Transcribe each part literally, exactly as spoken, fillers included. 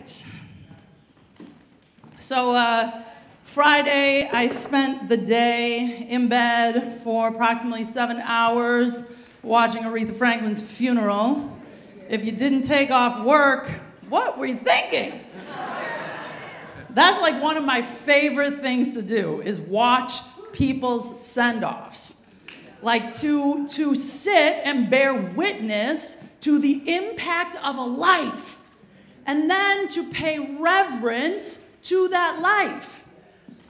right. So uh, Friday, I spent the day in bed for approximately seven hours watching Aretha Franklin's funeral. If you didn't take off work, what were you thinking? That's like one of my favorite things to do, is watch people's send-offs. Like to, to sit and bear witness to the impact of a life, and then to pay reverence to that life.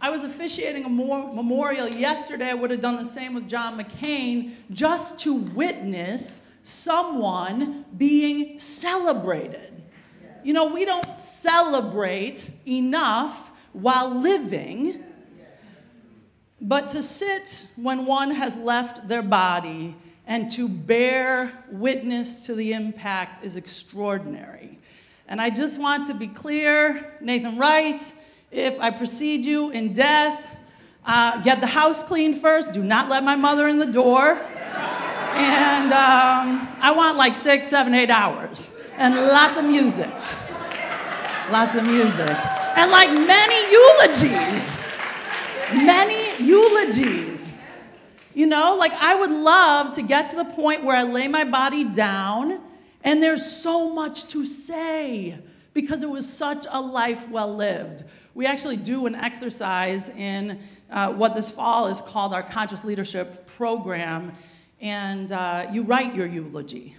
I was officiating a memorial yesterday. I would have done the same with John McCain, just to witness someone being celebrated. You know, we don't celebrate enough while living, but to sit when one has left their body and to bear witness to the impact is extraordinary. And I just want to be clear, Nathan Wright, if I precede you in death, uh, get the house cleaned first. Do not let my mother in the door. And um, I want like six, seven, eight hours. And lots of music, lots of music. And like many eulogies, many eulogies. You know, like I would love to get to the point where I lay my body down and there's so much to say because it was such a life well lived. We actually do an exercise in uh, what this fall is called our Conscious Leadership Program, and uh, you write your eulogy.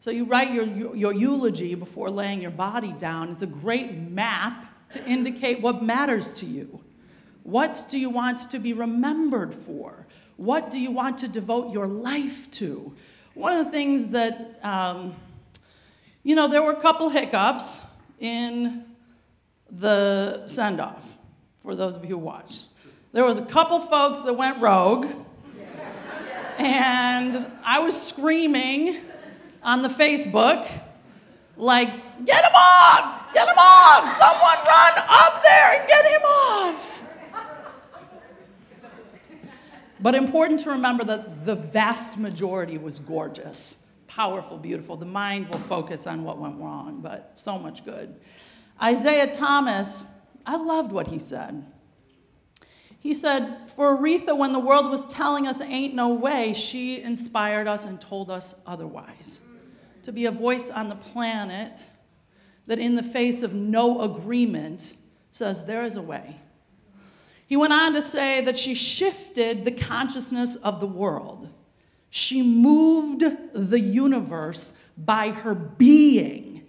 So you write your, your, your eulogy before laying your body down. It's a great map to indicate what matters to you. What do you want to be remembered for? What do you want to devote your life to? One of the things that, um, you know, there were a couple hiccups in the send-off, for those of you who watched. There was a couple folks that went rogue, and I was screaming on the Facebook, like, get him off, get him off, someone run up there and get him off. But important to remember that the vast majority was gorgeous, powerful, beautiful. The mind will focus on what went wrong, but so much good. Isaiah Thomas, I loved what he said. He said, for Aretha, when the world was telling us ain't no way, she inspired us and told us otherwise. To be a voice on the planet that in the face of no agreement says there is a way. He went on to say that she shifted the consciousness of the world. She moved the universe by her being.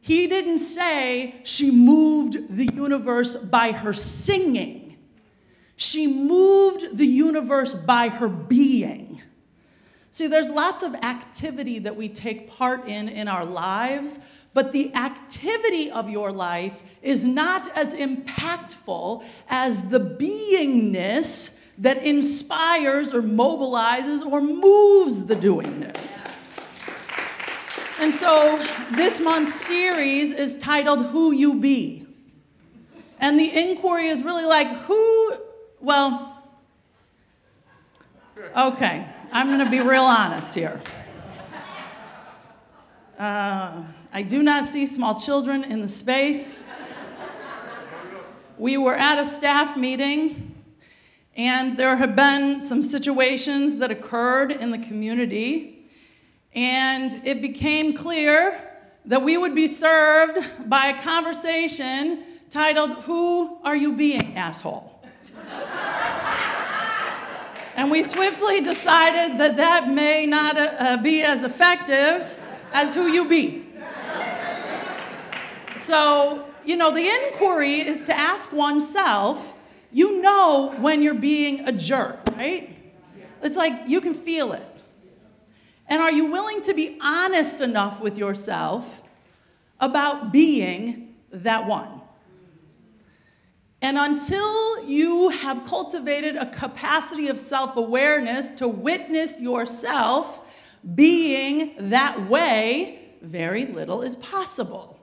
He didn't say she moved the universe by her singing. She moved the universe by her being. See, there's lots of activity that we take part in in our lives, but the activity of your life is not as impactful as the beingness that inspires or mobilizes or moves the doingness. Yeah. And so this month's series is titled Who You Be. And the inquiry is really like, who, well, okay. I'm going to be real honest here. Uh, I do not see small children in the space. We were at a staff meeting, and there have been some situations that occurred in the community, and it became clear that we would be served by a conversation titled, "Who Are You Being, Asshole?" And we swiftly decided that that may not uh, be as effective as who you be. So, you know, the inquiry is to ask oneself, you know when you're being a jerk, right? It's like you can feel it. And are you willing to be honest enough with yourself about being that one? And until you have cultivated a capacity of self-awareness to witness yourself being that way, very little is possible.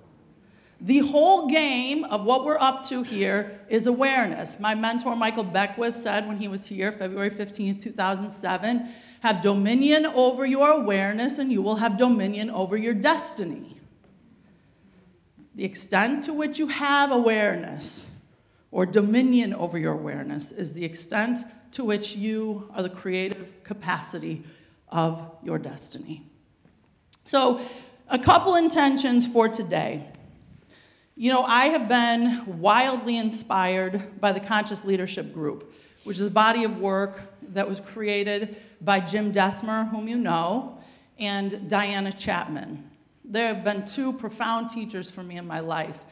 The whole game of what we're up to here is awareness. My mentor, Michael Beckwith, said when he was here, February fifteenth, two thousand seven, have dominion over your awareness and you will have dominion over your destiny. The extent to which you have awareness or dominion over your awareness is the extent to which you are the creative capacity of your destiny. So a couple intentions for today. You know, I have been wildly inspired by the Conscious Leadership Group, which is a body of work that was created by Jim Dethmer, whom you know, and Diana Chapman. There have been two profound teachers for me in my life.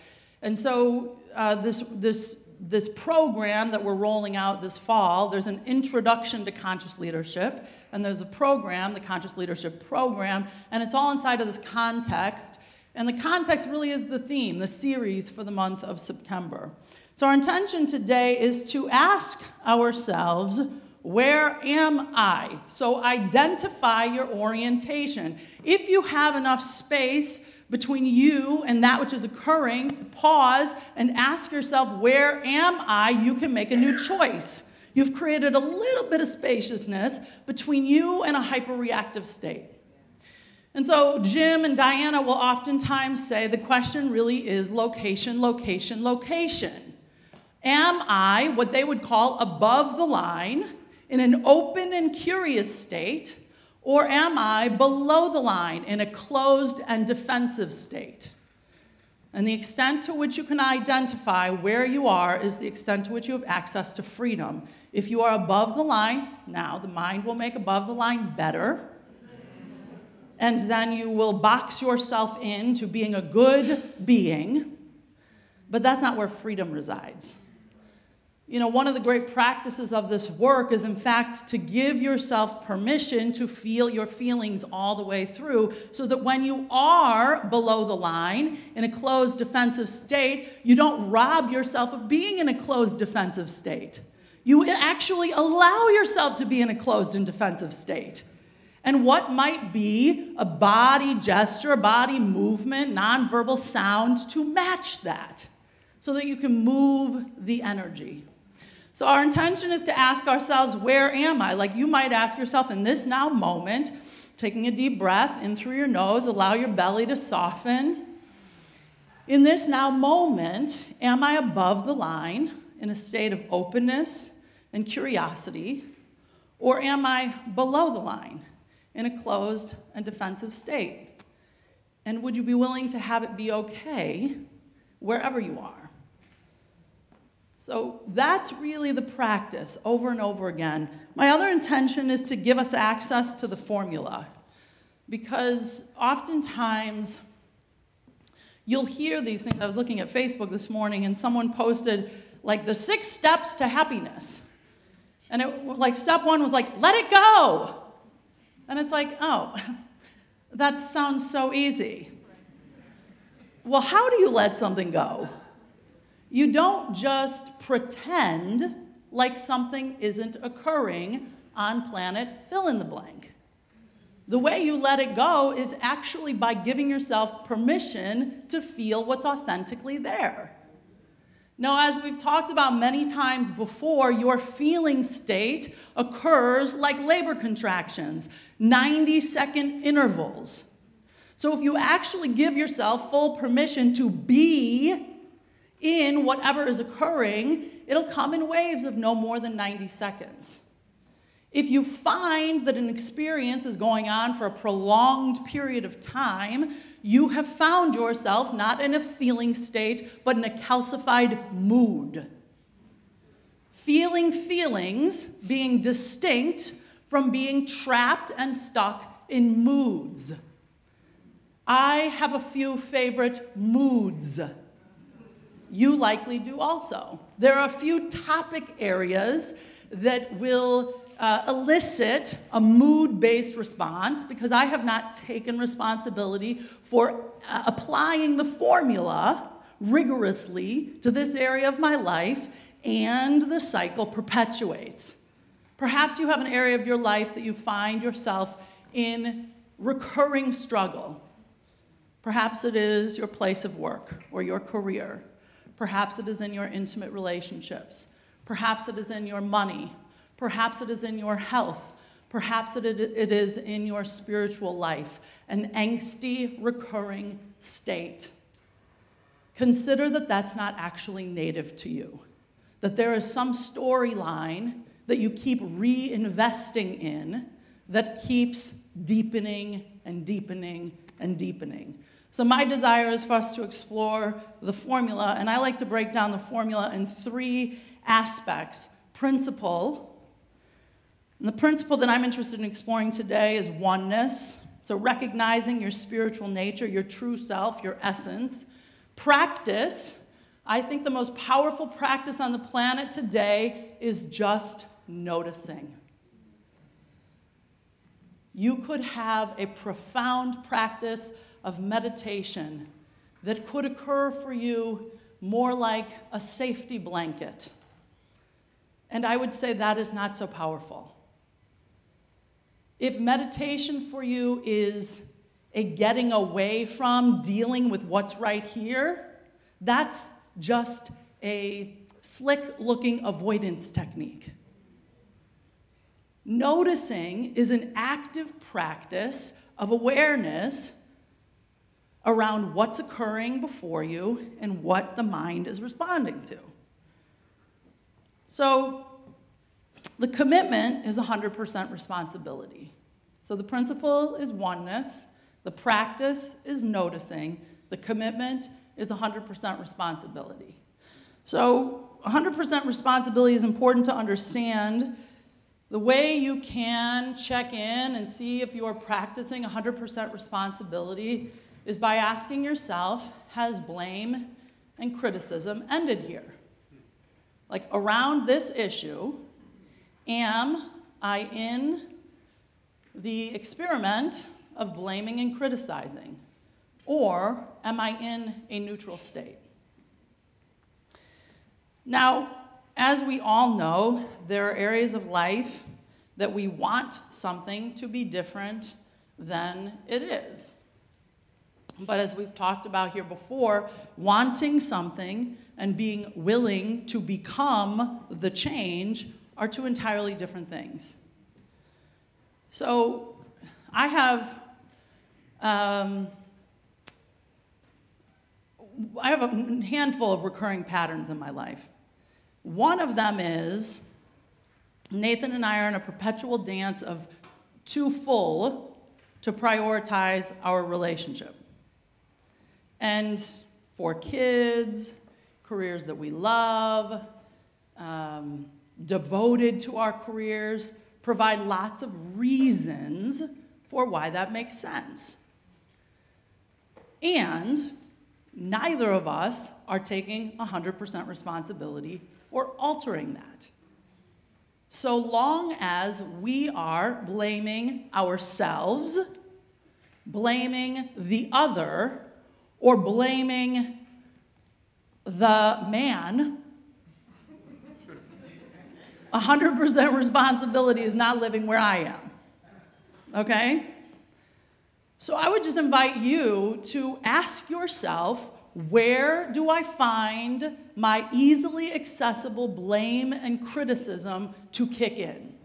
And so uh, this, this, this program that we're rolling out this fall, there's an introduction to conscious leadership, and there's a program, the Conscious Leadership Program, and it's all inside of this context. And the context really is the theme, the series for the month of September. So our intention today is to ask ourselves, where am I? So identify your orientation. If you have enough space between you and that which is occurring, pause and ask yourself, where am I? You can make a new choice. You've created a little bit of spaciousness between you and a hyperreactive state. And so Jim and Diana will oftentimes say the question really is location, location, location. Am I what they would call above the line in an open and curious state, or am I below the line in a closed and defensive state? And the extent to which you can identify where you are is the extent to which you have access to freedom. If you are above the line, now the mind will make above the line better, and then you will box yourself into being a good being, but that's not where freedom resides. You know, one of the great practices of this work is, in fact, to give yourself permission to feel your feelings all the way through, so that when you are below the line in a closed defensive state, you don't rob yourself of being in a closed defensive state. You actually allow yourself to be in a closed and defensive state. And what might be a body gesture, body movement, nonverbal sound to match that, so that you can move the energy. So our intention is to ask ourselves, where am I? Like you might ask yourself in this now moment, taking a deep breath in through your nose, allow your belly to soften. In this now moment, am I above the line in a state of openness and curiosity, or am I below the line in a closed and defensive state? And would you be willing to have it be okay wherever you are? So that's really the practice over and over again. My other intention is to give us access to the formula, because oftentimes you'll hear these things. I was looking at Facebook this morning and someone posted like the six steps to happiness. And it, like step one was like, let it go. And it's like, oh, that sounds so easy. Well, how do you let something go? You don't just pretend like something isn't occurring on planet fill in the blank. The way you let it go is actually by giving yourself permission to feel what's authentically there. Now, as we've talked about many times before, your feeling state occurs like labor contractions, ninety second intervals. So if you actually give yourself full permission to be in whatever is occurring, it'll come in waves of no more than ninety seconds. If you find that an experience is going on for a prolonged period of time, you have found yourself not in a feeling state, but in a calcified mood. Feeling feelings being distinct from being trapped and stuck in moods. I have a few favorite moods. You likely do also. There are a few topic areas that will Uh, elicit a mood-based response, because I have not taken responsibility for uh, applying the formula rigorously to this area of my life, and the cycle perpetuates. Perhaps you have an area of your life that you find yourself in recurring struggle. Perhaps it is your place of work or your career. Perhaps it is in your intimate relationships. Perhaps it is in your money. Perhaps it is in your health. Perhaps it, it is in your spiritual life, an angsty, recurring state. consider that that's not actually native to you, that there is some storyline that you keep reinvesting in that keeps deepening and deepening and deepening. So my desire is for us to explore the formula, and I like to break down the formula in three aspects. Principle, and the principle that I'm interested in exploring today is oneness. So recognizing your spiritual nature, your true self, your essence. Practice, I think the most powerful practice on the planet today is just noticing. You could have a profound practice of meditation that could occur for you more like a safety blanket. And I would say that is not so powerful. If meditation for you is a getting away from dealing with what's right here, that's just a slick-looking avoidance technique. Noticing is an active practice of awareness around what's occurring before you and what the mind is responding to. So the commitment is one hundred percent responsibility. So the principle is oneness, the practice is noticing, the commitment is one hundred percent responsibility. So one hundred percent responsibility is important to understand. The way you can check in and see if you're practicing one hundred percent responsibility is by asking yourself, has blame and criticism ended here? Like, around this issue, am I in the experiment of blaming and criticizing? Or am I in a neutral state? Now, as we all know, there are areas of life that we want something to be different than it is. But as we've talked about here before, wanting something and being willing to become the change are two entirely different things. So I have, um, I have a handful of recurring patterns in my life. One of them is Nathan and I are in a perpetual dance of too full to prioritize our relationship. And for kids, careers that we love, um, devoted to our careers, provide lots of reasons for why that makes sense. And neither of us are taking one hundred percent responsibility for altering that. So long as we are blaming ourselves, blaming the other, or blaming the man, one hundred percent responsibility is not living where I am, okay? So I would just invite you to ask yourself, where do I find my easily accessible blame and criticism to kick in?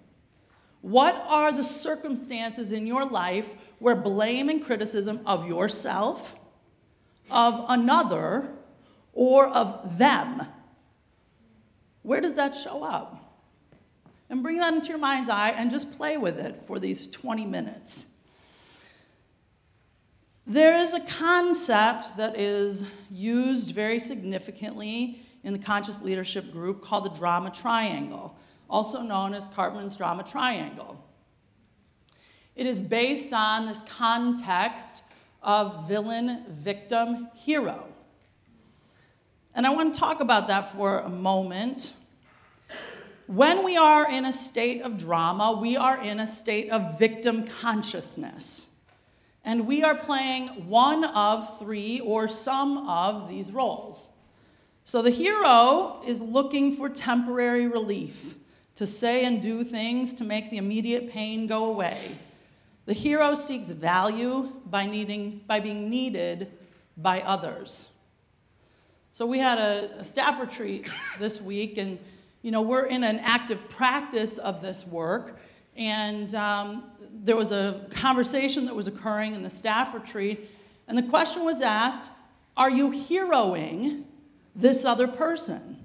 What are the circumstances in your life where blame and criticism of yourself, of another, or of them? Where does that show up? And bring that into your mind's eye and just play with it for these twenty minutes. There is a concept that is used very significantly in the Conscious Leadership Group called the Drama Triangle, also known as Karpman's Drama Triangle. It is based on this context of villain, victim, hero. And I want to talk about that for a moment. When we are in a state of drama, we are in a state of victim consciousness. And we are playing one of three or some of these roles. So the hero is looking for temporary relief, to say and do things to make the immediate pain go away. The hero seeks value by, needing, by being needed by others. So we had a, a staff retreat this week, and you know, we're in an active practice of this work, and um, there was a conversation that was occurring in the staff retreat, and the question was asked, Are you heroing this other person?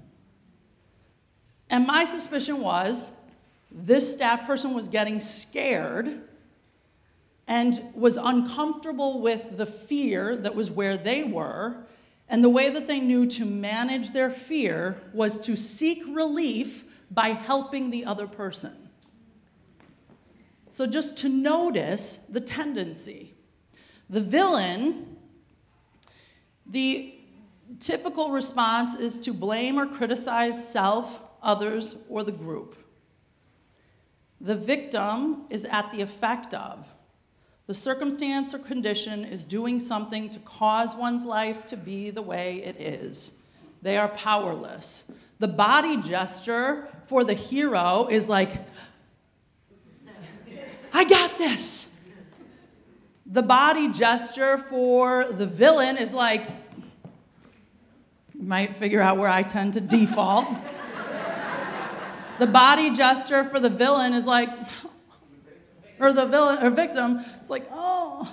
And my suspicion was this staff person was getting scared and was uncomfortable with the fear that was where they were. And the way that they knew to manage their fear was to seek relief by helping the other person. So just to notice the tendency. The villain, the typical response is to blame or criticize self, others, or the group. The victim is at the effect of. The circumstance or condition is doing something to cause one's life to be the way it is. They are powerless. The body gesture for the hero is like, I got this. The body gesture for the villain is like, you might figure out where I tend to default. The body gesture for the villain is like, or the villain or victim, it's like, oh.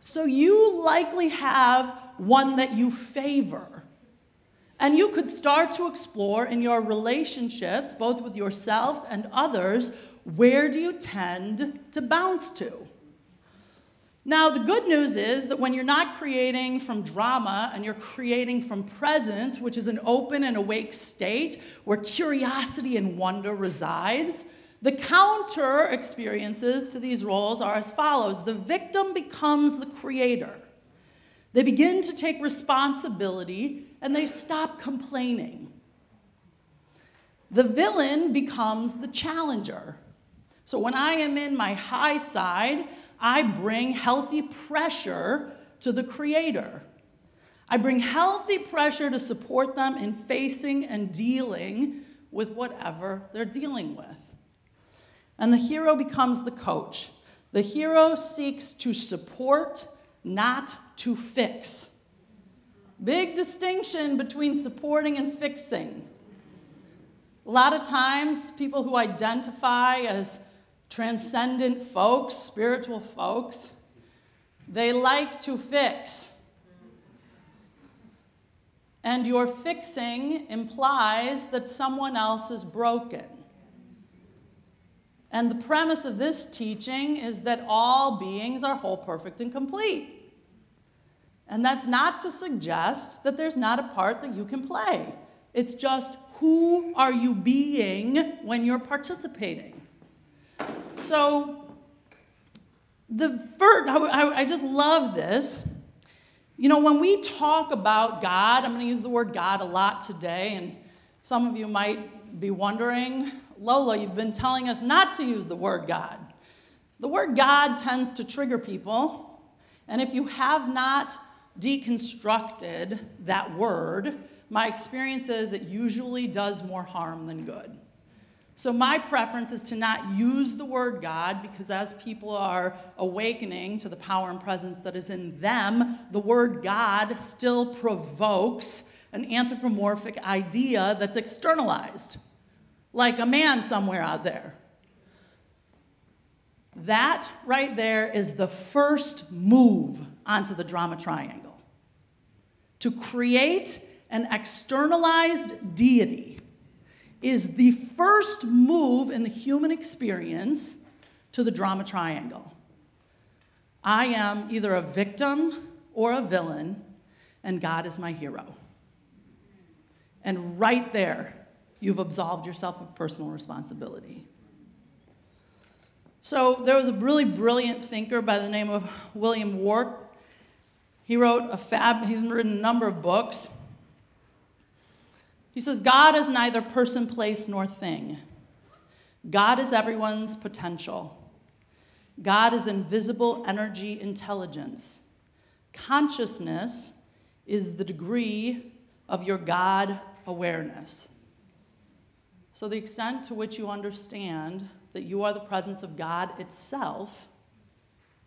So you likely have one that you favor. And you could start to explore in your relationships, both with yourself and others, where do you tend to bounce to? Now, the good news is that when you're not creating from drama and you're creating from presence, which is an open and awake state where curiosity and wonder resides, the counter experiences to these roles are as follows. The victim becomes the creator. They begin to take responsibility and they stop complaining. The villain becomes the challenger. So when I am in my high side, I bring healthy pressure to the creator. I bring healthy pressure to support them in facing and dealing with whatever they're dealing with. And the hero becomes the coach. The hero seeks to support, not to fix. Big distinction between supporting and fixing. A lot of times, people who identify as transcendent folks, spiritual folks, they like to fix. And your fixing implies that someone else is broken. And the premise of this teaching is that all beings are whole, perfect, and complete. And that's not to suggest that there's not a part that you can play. It's just who are you being when you're participating? So the first, I, I just love this. You know, when we talk about God, I'm going to use the word God a lot today, and some of you might be wondering, Lola, you've been telling us not to use the word God. The word God tends to trigger people, and if you have not deconstructed that word, my experience is it usually does more harm than good. So my preference is to not use the word God, because as people are awakening to the power and presence that is in them, the word God still provokes an anthropomorphic idea that's externalized. Like a man somewhere out there. That right there is the first move onto the drama triangle. To create an externalized deity is the first move in the human experience to the drama triangle. I am either a victim or a villain, and God is my hero. And right there, you've absolved yourself of personal responsibility. So there was a really brilliant thinker by the name of William Wark. He wrote a fab, he's written a number of books. He says, God is neither person, place, nor thing. God is everyone's potential. God is invisible energy intelligence. Consciousness is the degree of your God awareness. So the extent to which you understand that you are the presence of God itself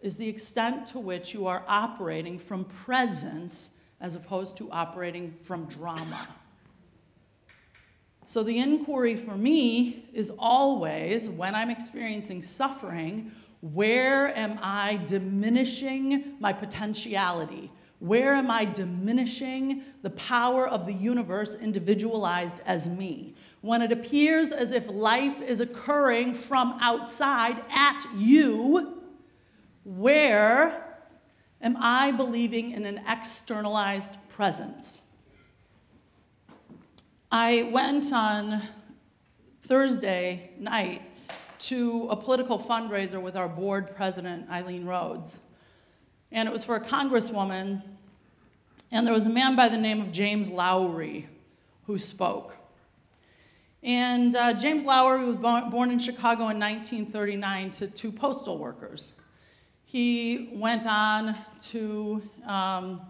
is the extent to which you are operating from presence as opposed to operating from drama. So the inquiry for me is always, when I'm experiencing suffering, where am I diminishing my potentiality? Where am I diminishing the power of the universe individualized as me? When it appears as if life is occurring from outside at you, where am I believing in an externalized presence? I went on Thursday night to a political fundraiser with our board president, Eileen Rhodes. And it was for a congresswoman, and there was a man by the name of James Lowry who spoke. And uh, James Lowry was born in Chicago in nineteen thirty-nine to two postal workers. He went on to um,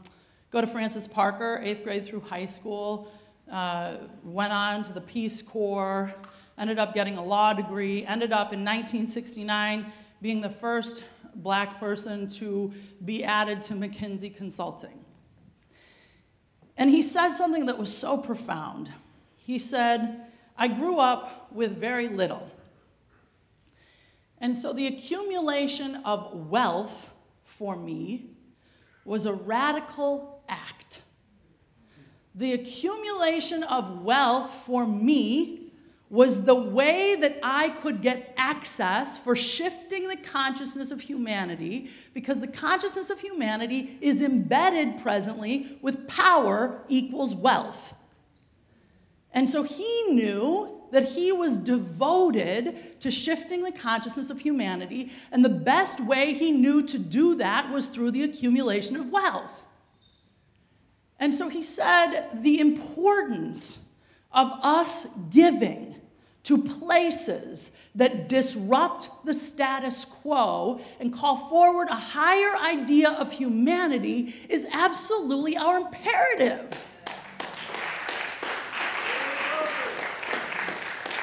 go to Francis Parker, eighth grade through high school, uh, went on to the Peace Corps, ended up getting a law degree, ended up in nineteen sixty-nine being the first black person to be added to McKinsey Consulting. And he said something that was so profound. He said, I grew up with very little. And so the accumulation of wealth for me was a radical act. The accumulation of wealth for me was the way that I could get access for shifting the consciousness of humanity, because the consciousness of humanity is embedded presently with power equals wealth. And so he knew that he was devoted to shifting the consciousness of humanity, and the best way he knew to do that was through the accumulation of wealth. And so he said the importance of us giving to places that disrupt the status quo and call forward a higher idea of humanity is absolutely our imperative.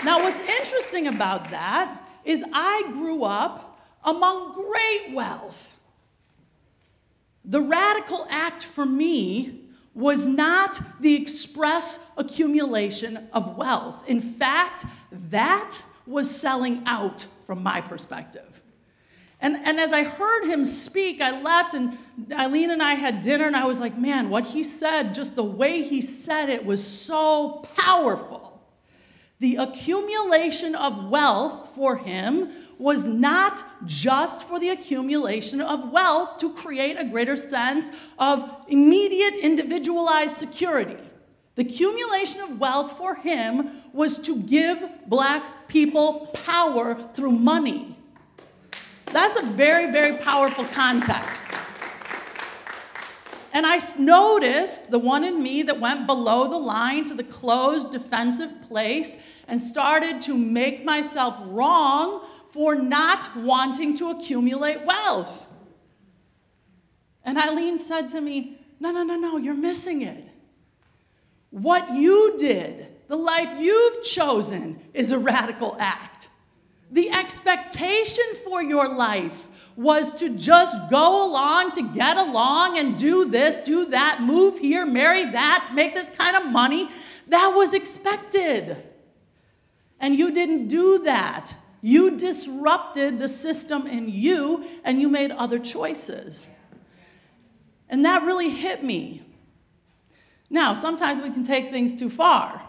Now, what's interesting about that is I grew up among great wealth. The radical act for me was not the express accumulation of wealth. In fact, that was selling out from my perspective. And, and as I heard him speak, I left, and Eileen and I had dinner, and I was like, man, what he said, just the way he said it was so powerful. The accumulation of wealth for him was not just for the accumulation of wealth to create a greater sense of immediate individualized security. The accumulation of wealth for him was to give black people power through money. That's a very, very powerful context. And I noticed the one in me that went below the line to the closed defensive place and started to make myself wrong for not wanting to accumulate wealth. And Eileen said to me, no, no, no, no, you're missing it. What you did, the life you've chosen, is a radical act. The expectation for your life was to just go along to get along and do this, do that, move here, marry that, make this kind of money. That was expected. And you didn't do that. You disrupted the system in you, and you made other choices. And that really hit me. Now, sometimes we can take things too far.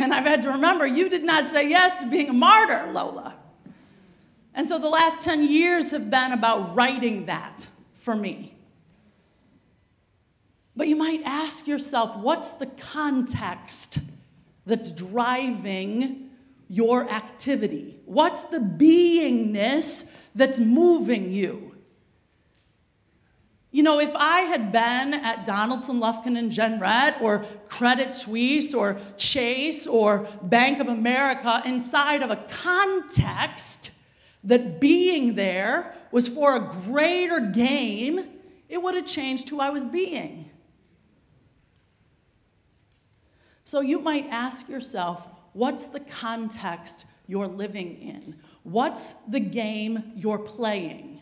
And I've had to remember, you did not say yes to being a martyr, Lola. And so the last ten years have been about writing that for me. But you might ask yourself, what's the context that's driving your activity? What's the beingness that's moving you? You know, if I had been at Donaldson, Lufkin, and Jenrette, or Credit Suisse, or Chase, or Bank of America inside of a context that being there was for a greater game, it would have changed who I was being. So you might ask yourself, what's the context you're living in? What's the game you're playing?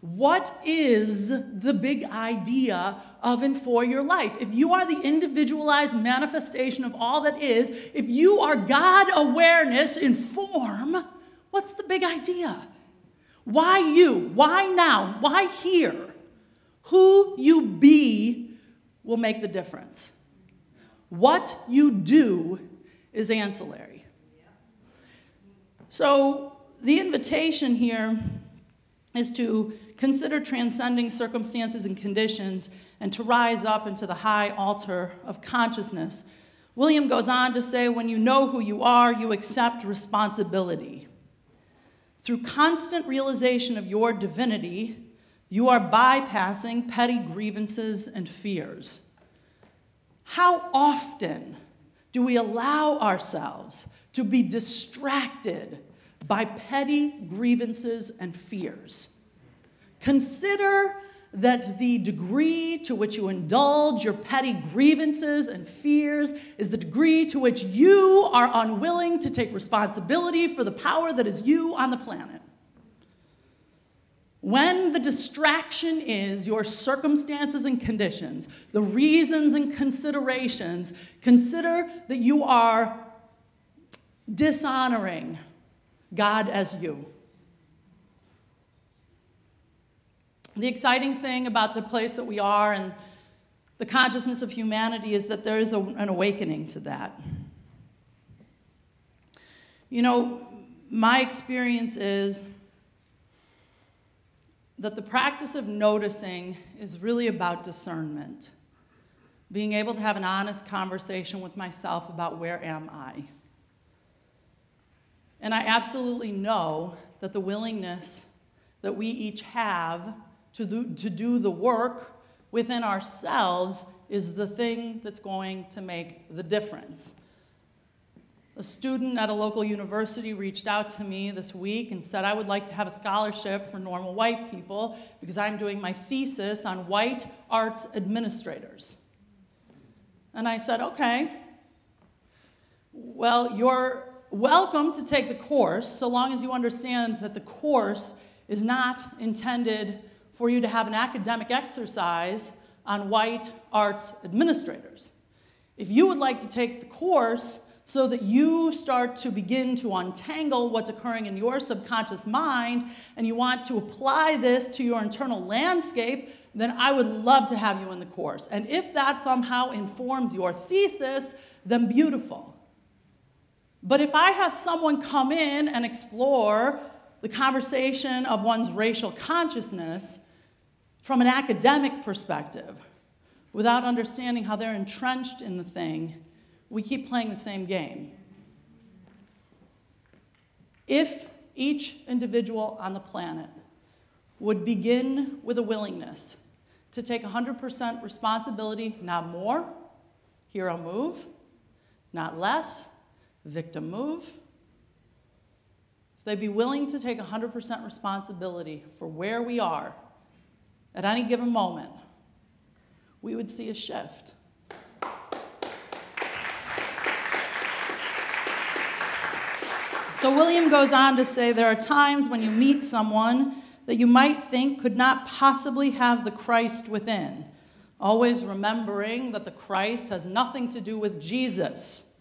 What is the big idea of and for your life? If you are the individualized manifestation of all that is, if you are God awareness in form, what's the big idea? Why you? Why now? Why here? Who you be will make the difference. What you do is ancillary. So the invitation here is to consider transcending circumstances and conditions and to rise up into the high altar of consciousness. William goes on to say, when you know who you are, you accept responsibility. Through constant realization of your divinity, you are bypassing petty grievances and fears. How often do we allow ourselves to be distracted by petty grievances and fears? Consider that the degree to which you indulge your petty grievances and fears is the degree to which you are unwilling to take responsibility for the power that is you on the planet. When the distraction is your circumstances and conditions, the reasons and considerations, consider that you are dishonoring God as you. The exciting thing about the place that we are and the consciousness of humanity is that there is a, an awakening to that. You know, my experience is that the practice of noticing is really about discernment, being able to have an honest conversation with myself about where am I. And I absolutely know that the willingness that we each have to do, to do the work within ourselves is the thing that's going to make the difference. A student at a local university reached out to me this week and said, I would like to have a scholarship for normal white people because I'm doing my thesis on white arts administrators. And I said, okay, well, you're welcome to take the course so long as you understand that the course is not intended for you to have an academic exercise on white arts administrators. If you would like to take the course so that you start to begin to untangle what's occurring in your subconscious mind and you want to apply this to your internal landscape, then I would love to have you in the course. And if that somehow informs your thesis, then beautiful. But if I have someone come in and explore the conversation of one's racial consciousness from an academic perspective, without understanding how they're entrenched in the thing, we keep playing the same game. If each individual on the planet would begin with a willingness to take one hundred percent responsibility, not more, hero move, not less, victim move, they'd be willing to take one hundred percent responsibility for where we are at any given moment, we would see a shift. So William goes on to say, there are times when you meet someone that you might think could not possibly have the Christ within, always remembering that the Christ has nothing to do with Jesus.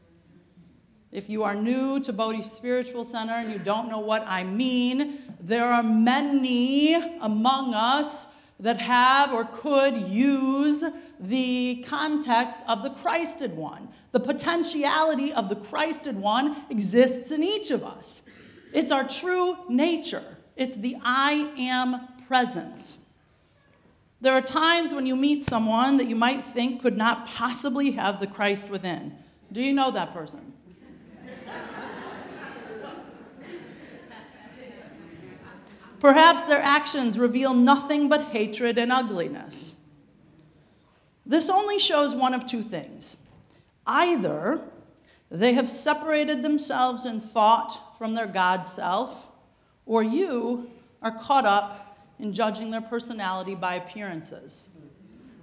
If you are new to Bodhi Spiritual Center and you don't know what I mean, there are many among us that have or could use the context of the Christed One. The potentiality of the Christed One exists in each of us. It's our true nature. It's the I am presence. There are times when you meet someone that you might think could not possibly have the Christ within. Do you know that person? Perhaps their actions reveal nothing but hatred and ugliness. This only shows one of two things. Either they have separated themselves in thought from their God self, or you are caught up in judging their personality by appearances.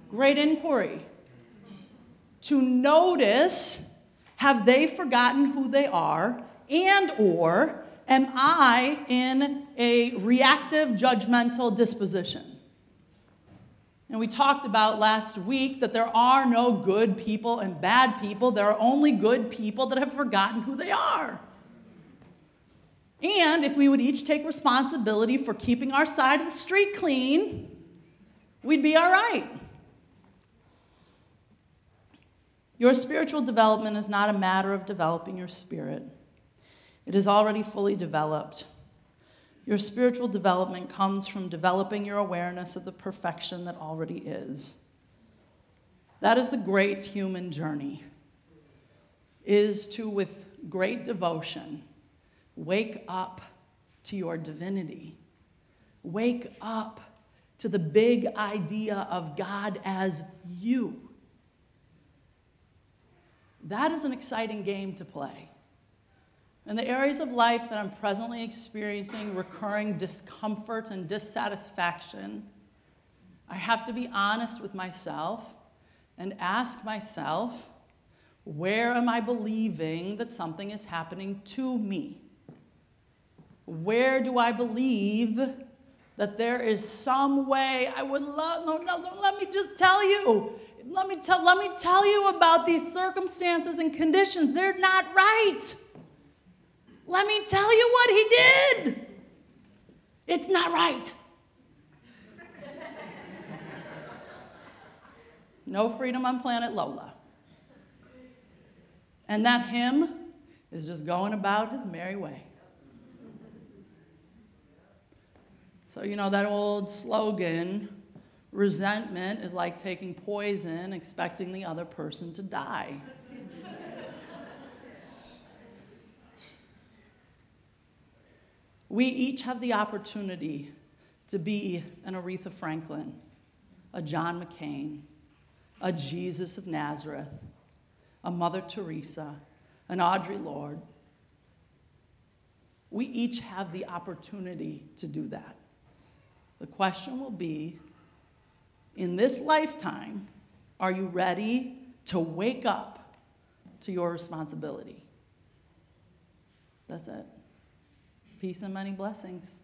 Great inquiry. To notice, have they forgotten who they are, and or am I in a reactive, judgmental disposition? And we talked about last week that there are no good people and bad people. There are only good people that have forgotten who they are. And if we would each take responsibility for keeping our side of the street clean, we'd be all right. Your spiritual development is not a matter of developing your spirit. It is already fully developed. Your spiritual development comes from developing your awareness of the perfection that already is. That is the great human journey, is to, with great devotion, wake up to your divinity. Wake up to the big idea of God as you. That is an exciting game to play. In the areas of life that I'm presently experiencing recurring discomfort and dissatisfaction, I have to be honest with myself and ask myself, where am I believing that something is happening to me? Where do I believe that there is some way I would love, no, no, no, let me just tell you. Let me tell, let me tell you about these circumstances and conditions. They're not right. Let me tell you what he did. It's not right. No freedom on planet Lola. And that him is just going about his merry way. So you know that old slogan, resentment is like taking poison, expecting the other person to die. We each have the opportunity to be an Aretha Franklin, a John McCain, a Jesus of Nazareth, a Mother Teresa, an Audre Lorde. We each have the opportunity to do that. The question will be, in this lifetime, are you ready to wake up to your responsibility? That's it. Peace and many blessings.